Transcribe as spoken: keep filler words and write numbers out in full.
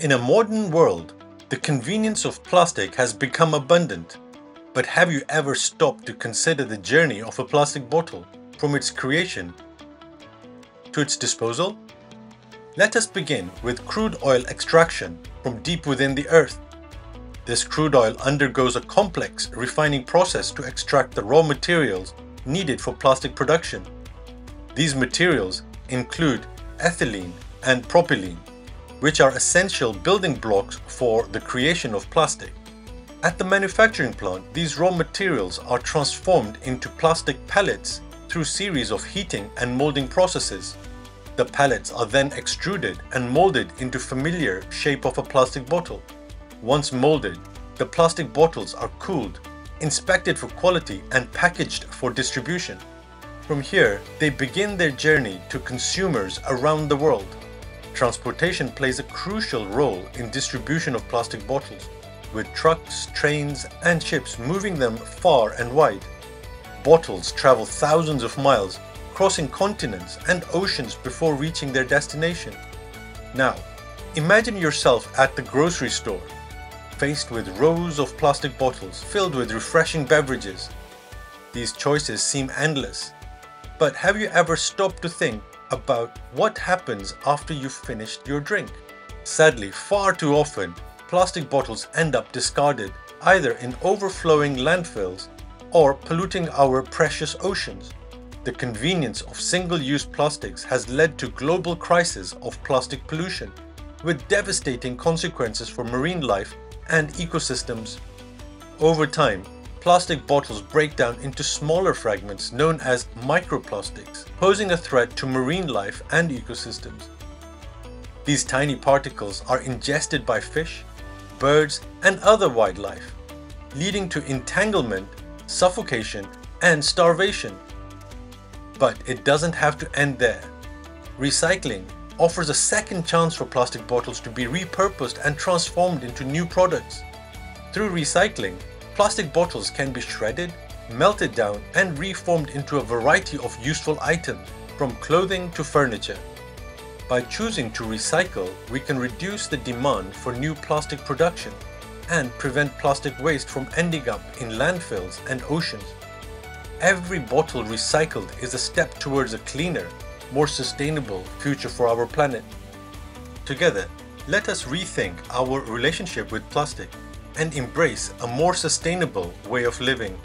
In a modern world, the convenience of plastic has become abundant. But have you ever stopped to consider the journey of a plastic bottle from its creation to its disposal? Let us begin with crude oil extraction from deep within the earth. This crude oil undergoes a complex refining process to extract the raw materials needed for plastic production. These materials include ethylene and propylene, which are essential building blocks for the creation of plastic. At the manufacturing plant, these raw materials are transformed into plastic pellets through a series of heating and molding processes. The pellets are then extruded and molded into familiar shape of a plastic bottle. Once molded, the plastic bottles are cooled, inspected for quality and packaged for distribution. From here, they begin their journey to consumers around the world. Transportation plays a crucial role in distribution of plastic bottles, with trucks, trains and ships moving them far and wide. Bottles travel thousands of miles, crossing continents and oceans before reaching their destination. Now, imagine yourself at the grocery store, faced with rows of plastic bottles filled with refreshing beverages. These choices seem endless, but have you ever stopped to think about what happens after you've finished your drink? Sadly, far too often, plastic bottles end up discarded either in overflowing landfills or polluting our precious oceans. The convenience of single-use plastics has led to global crisis of plastic pollution, with devastating consequences for marine life and ecosystems. Over time, plastic bottles break down into smaller fragments known as microplastics, posing a threat to marine life and ecosystems. These tiny particles are ingested by fish, birds and other wildlife, leading to entanglement, suffocation and starvation. But it doesn't have to end there. Recycling offers a second chance for plastic bottles to be repurposed and transformed into new products. Through recycling, plastic bottles can be shredded, melted down and reformed into a variety of useful items, from clothing to furniture. By choosing to recycle, we can reduce the demand for new plastic production and prevent plastic waste from ending up in landfills and oceans. Every bottle recycled is a step towards a cleaner, more sustainable future for our planet. Together, let us rethink our relationship with plastic and embrace a more sustainable way of living.